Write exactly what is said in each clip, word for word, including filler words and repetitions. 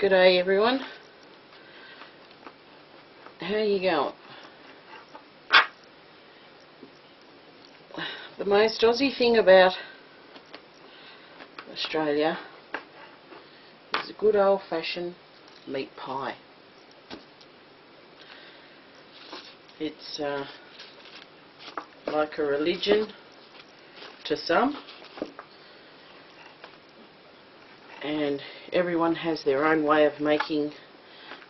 Good day, everyone. How you going? The most Aussie thing about Australia is a good old-fashioned meat pie. It's uh, like a religion to some, and everyone has their own way of making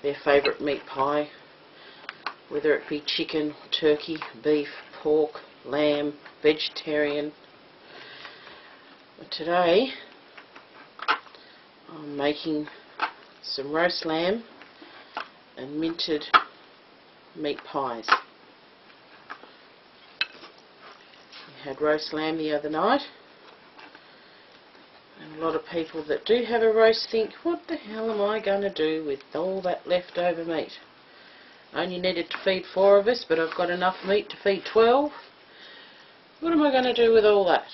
their favourite meat pie, whether it be chicken, turkey, beef, pork, lamb, vegetarian. But today I'm making some roast lamb and minted meat pies. We had roast lamb the other night, and a lot of people that do have a roast think, what the hell am I going to do with all that leftover meat? I only needed to feed four of us, but I've got enough meat to feed twelve. What am I going to do with all that?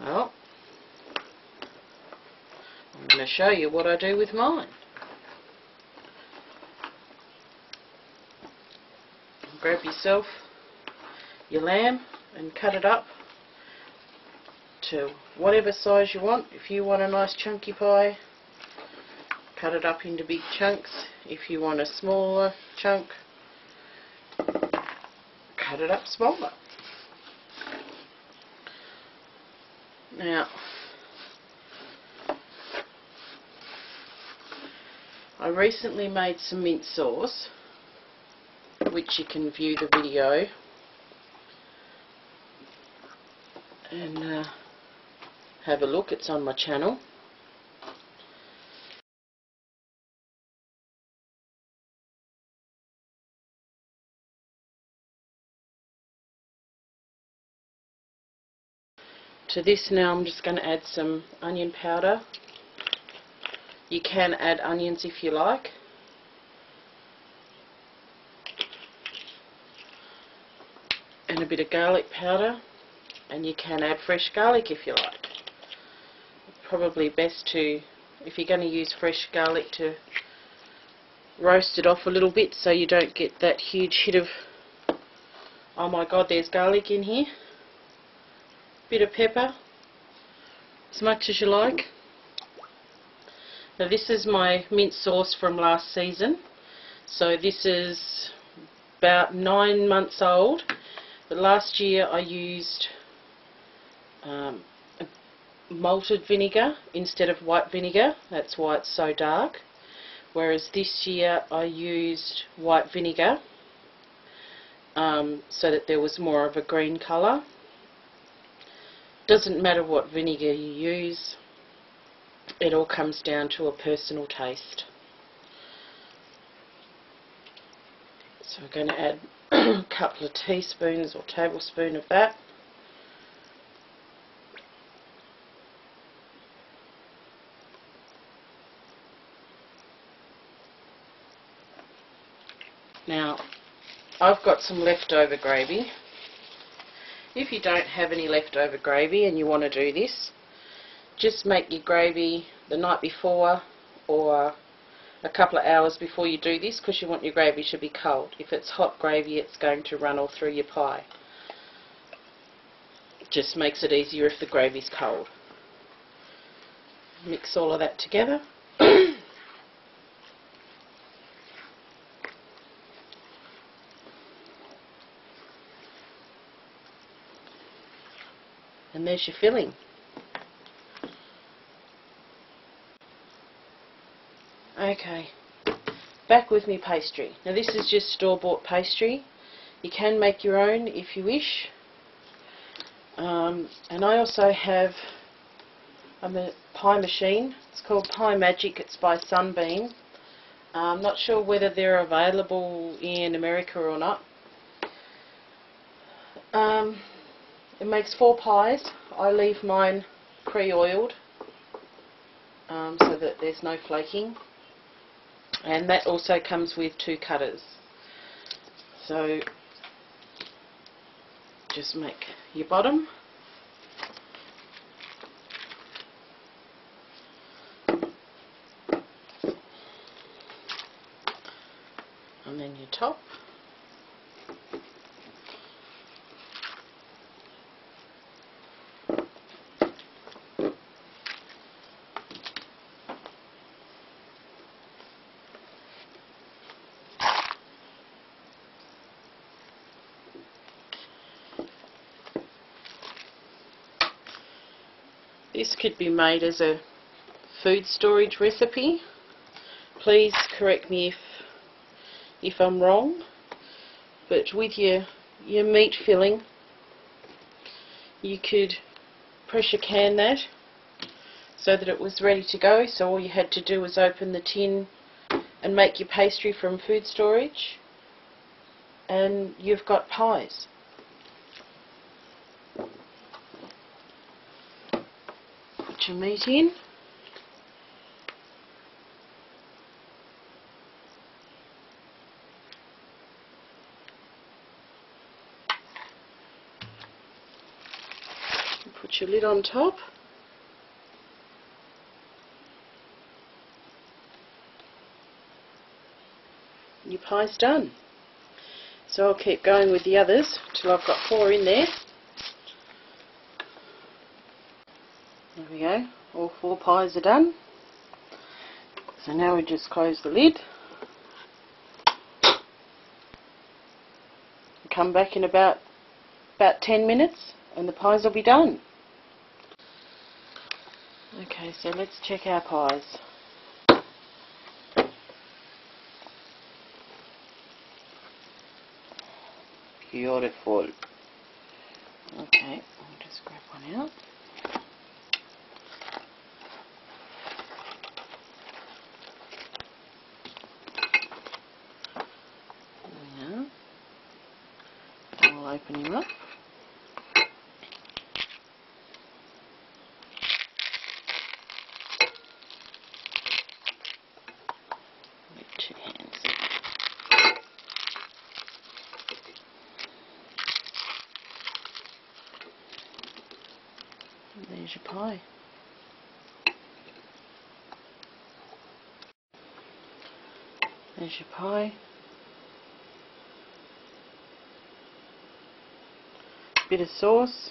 Well, I'm going to show you what I do with mine. Grab yourself your lamb and cut it up to whatever size you want. If you want a nice chunky pie, cut it up into big chunks. If you want a smaller chunk, cut it up smaller. Now, I recently made some mint sauce, which you can view the video, and uh, have a look. It's on my channel. To this now I'm just going to add some onion powder. You can add onions if you like. And a bit of garlic powder, and you can add fresh garlic if you like. Probably best to, if you're going to use fresh garlic, to roast it off a little bit so you don't get that huge hit of, oh my god, there's garlic in here. Bit of pepper, as much as you like. Now this is my mint sauce from last season, so this is about nine months old. But last year I used um, malted vinegar instead of white vinegar, that's why it's so dark, whereas this year I used white vinegar um, so that there was more of a green colour. Doesn't matter what vinegar you use, it all comes down to a personal taste. So I'm going to add a couple of teaspoons or tablespoon of that. Now I've got some leftover gravy. If you don't have any leftover gravy and you want to do this, just make your gravy the night before or a couple of hours before you do this, because you want your gravy to be cold. If it's hot gravy, it's going to run all through your pie. It just makes it easier if the gravy's cold. Mix all of that together. And there's your filling. Okay, back with me pastry. Now this is just store-bought pastry. You can make your own if you wish. Um, and I also have a pie machine. It's called Pie Magic. It's by Sunbeam. I'm not sure whether they're available in America or not. Um, it makes four pies. I leave mine pre-oiled um, so that there's no flaking. And that also comes with two cutters. So just make your bottom This could be made as a food storage recipe. Please correct me if if I'm wrong, but with your your meat filling you could pressure can that so that it was ready to go, so all you had to do was open the tin and make your pastry from food storage and you've got pies. Put your meat in. Put your lid on top. Your pie's done. So I'll keep going with the others till I've got four in there. There we go, all four pies are done. So now we just close the lid. Come back in about about ten minutes and the pies will be done. Okay, so let's check our pies. Beautiful. Okay, I'll just grab one out. There we are. We'll open him up. With two hands. There's your pie. There's your pie. Bit of sauce.